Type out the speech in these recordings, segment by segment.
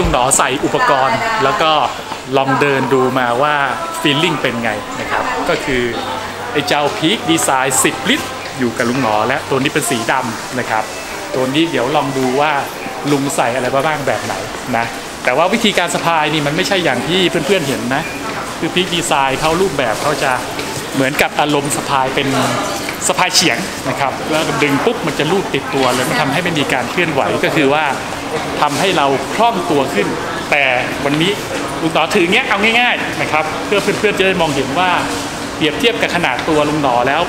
ลุงหนอใส่อุปกรณ์แล้วก็ลองเดินดูมาว่าฟีลลิ่งเป็นไงนะครับก็คือไอ้เจ้า Peak Design 10 ลิตรอยู่กับลุงหนอและตัวนี้เป็นสีดำนะครับตัวนี้เดี๋ยวลองดูว่าลุงใส่อะไรบ้างแบบไหนนะแต่ว่าวิธีการสะพายนี่มันไม่ใช่อย่างที่เพื่อนๆเห็นนะคือ Peak Design เขารูปแบบเขาจะเหมือนกับอารมณ์สะพายเป็นสะพายเฉียงนะครับแล้วดึงปุ๊บมันจะลูดติดตัวเลยมันทำให้ไม่มีการเคลื่อนไหวก็คือว่าทำให้เราคล่องตัวขึ้นแต่วันนี้ลุงหนอถือเงี้ยเอาง่ายๆนะครับเพื่อเพื่อนๆจะได้มองเห็นว่าเปรียบเทียบกับขนาดตัวลุงหนอแล้ว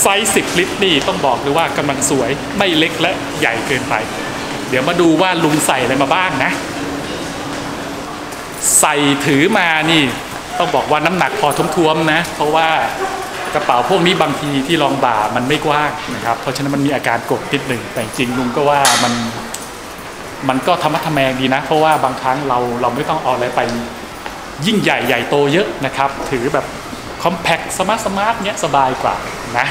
ไซส์10 ลิตรนี่ต้องบอกเลยว่ากำลังสวยไม่เล็กและใหญ่เกินไปเดี๋ยวมาดูว่าลุงใส่อะไรมาบ้างนะใส่ถือมานี่ต้องบอกว่าน้ำหนักพอท้วมๆนะเพราะว่ากระเป๋าพวกนี้บางทีที่รองบ่ามันไม่กว้างนะครับเพราะฉะนั้นมันมีอาการกดนิดหนึ่งแต่จริงลุงก็ว่ามันก็ธรรมะทะแมงดีนะเพราะว่าบางครั้งเราไม่ต้องเอาอะไรไปยิ่งใหญ่ใหญ่โตเยอะนะครับถือแบบคอมแพคสมาร์ทเนี้ยสบายกว่านะ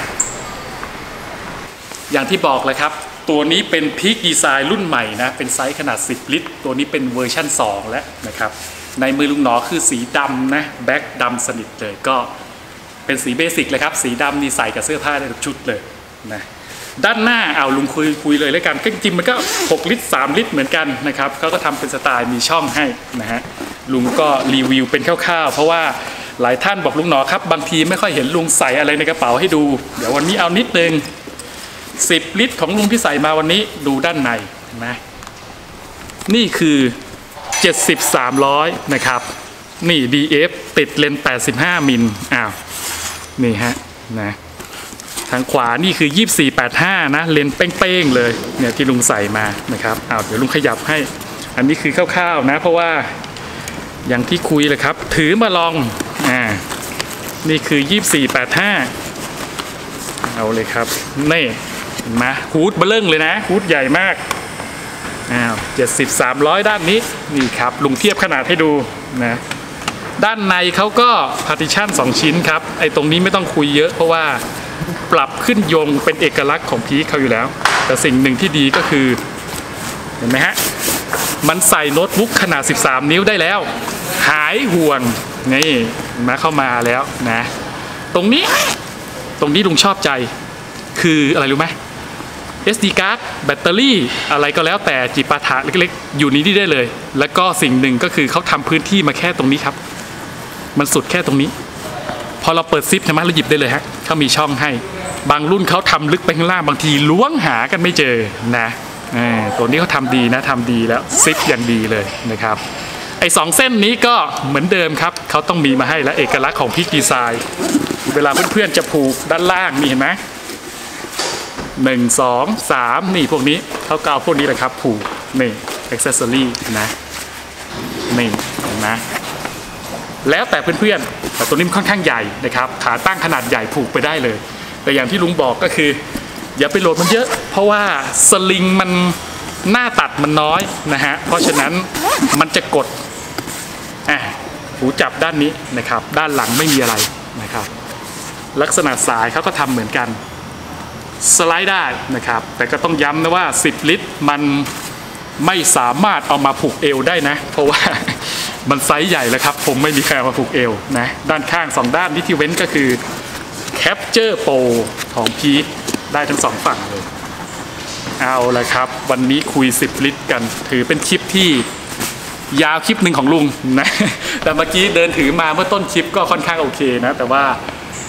อย่างที่บอกเลยครับตัวนี้เป็นPeak Designรุ่นใหม่นะเป็นไซส์ขนาด10 ลิตรตัวนี้เป็นเวอร์ชั่น 2 แล้วนะครับในมือลุงหนอคือสีดำนะแบ็คดำสนิทเลยก็เป็นสีเบสิกเลยครับสีดำนี่ใส่กับเสื้อผ้าได้ทุกชุดเลยนะด้านหน้าเอาลุงคุยเลยแล้วกันก็จริงมันก็6 ลิตร3 ลิตรเหมือนกันนะครับเขาก็ทำเป็นสไตล์มีช่องให้นะฮะลุงก็รีวิวเป็นคร่าวๆเพราะว่าหลายท่านบอกลุงหนอครับบางทีไม่ค่อยเห็นลุงใส่อะไรในกระเป๋าให้ดูเดี๋ยววันนี้เอานิดนึง10 ลิตรของลุงที่ใส่มาวันนี้ดูด้านในนะนี่คือ70-300นะครับนี่ DF ติดเลนส์85 มิลอ้าวนี่ฮะนะทางขวานี่คือ24-85นะเลนส์เป้งๆเลยเนี่ยที่ลุงใส่มานะครับอ้าวเดี๋ยวลุงขยับให้อันนี้คือคร่าวๆนะเพราะว่าอย่างที่คุยเลยครับถือมาลองนี่คือ24-85เอาเลยครับนี่มาฮูดเบลิ่งเลยนะฮูดใหญ่มาก70-300ด้านนี้นี่ครับลุงเทียบขนาดให้ดูนะด้านในเขาก็พาร์ติชัน2 ชิ้นครับไอ้ตรงนี้ไม่ต้องคุยเยอะเพราะว่าปรับขึ้นยงเป็นเอกลักษณ์ของพีคเขาอยู่แล้วแต่สิ่งหนึ่งที่ดีก็คือเห็นไหมฮะมันใส่โน้ตบุ๊กขนาด13 นิ้วได้แล้วหายห่วงนี่มาเข้ามาแล้วนะตรงนี้ลุงชอบใจคืออะไรรู้ไหม SD card แบตเตอรี่อะไรก็แล้วแต่จิปาถะเล็กๆอยู่นี้ได้เลยแล้วก็สิ่งหนึ่งก็คือเขาทำพื้นที่มาแค่ตรงนี้ครับมันสุดแค่ตรงนี้พอเราเปิดซิปใช่ไหมเราหยิบได้เลยฮะเขามีช่องให้บางรุ่นเขาทำลึกไปข้างล่างบางทีล้วงหากันไม่เจอนะตัวนี้เขาทำดีนะทำดีแล้วซิปอย่างดีเลยนะครับไอ้2 เส้นนี้ก็เหมือนเดิมครับเขาต้องมีมาให้และเอกลักษณ์ของPeak Designเวลาเพื่อนๆจะผูกด้านล่างนี่เห็นไหม1 2 3นี่พวกนี้เขาก็เอาพวกนี้แหละครับผูกนี่อ็อกเซสซอรี่นะนี่นะแล้วแต่เพื่อนๆแต่ตัวนี้มันค่อนข้างใหญ่นะครับขาตั้งขนาดใหญ่ผูกไปได้เลยแต่อย่างที่ลุงบอกก็คืออย่าไปโหลดมันเยอะเพราะว่าสลิงมันหน้าตัดมันน้อยนะฮะเพราะฉะนั้นมันจะกดหูจับด้านนี้นะครับด้านหลังไม่มีอะไรนะครับลักษณะสายเขาก็ทำเหมือนกันสไลด์ได้นะครับแต่ก็ต้องย้ำนะว่า10 ลิตรมันไม่สามารถเอามาผูกเอวได้นะเพราะว่ามันไซส์ใหญ่แล้วครับผมไม่มีใครเอามาผูกเอวนะด้านข้าง2ด้านที่เว้นก็คือแคปเจอร์โปรของพีคได้ทั้ง2ฝั่งเลยเอาละครับวันนี้คุย10 ลิตรกันถือเป็นคลิปที่ยาวคลิปหนึ่งของลุงนะแต่เมื่อกี้เดินถือมาเมื่อต้นคลิปก็ค่อนข้างโอเคนะแต่ว่า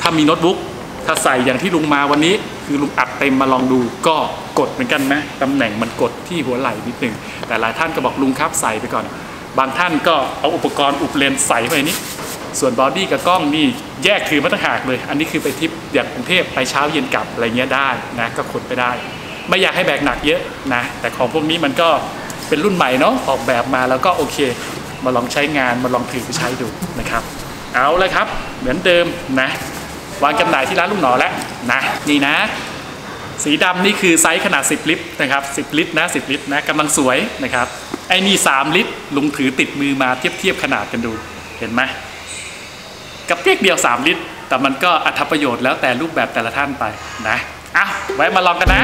ถ้ามีโน้ตบุ๊กถ้าใส่อย่างที่ลุงมาวันนี้คือลุงอัดเต็มมาลองดูก็กดเหมือนกันนะตำแหน่งมันกดที่หัวไหล่นิดนึงแต่หลายท่านก็บอกลุงครับใส่ไปก่อนบางท่านก็เอาอุปกรณ์อุปเลนใส่ไปนี้ส่วนบอดี้กับกล้องนี่แยกถือมาต่างหากเลยอันนี้คือไปทริปอย่างกรุงเทพไปเช้าเย็นกลับอะไรเงี้ยได้นะก็ขนไปได้ไม่อยากให้แบกหนักเยอะนะแต่ของพวกนี้มันก็เป็นรุ่นใหม่เนาะออกแบบมาแล้วก็โอเคมาลองใช้งานมาลองถือไปใช้ดูนะครับเอาเลยครับเหมือนเดิมนะวางจำหน่ายที่ร้านลุงหนอแล้วนะนี่นะสีดำนี่คือไซส์ขนาด10 ลิตรนะครับ10 ลิตรนะ10 ลิตรนะกำลังสวยนะครับไอ้นี่3 ลิตรลุงถือติดมือมาเทียบขนาดกันดูเห็นไหมกับเพียงเดียว3 ลิตรแต่มันก็อรรถประโยชน์แล้วแต่รูปแบบแต่ละท่านไปนะอ่ะไว้มาลองกันนะ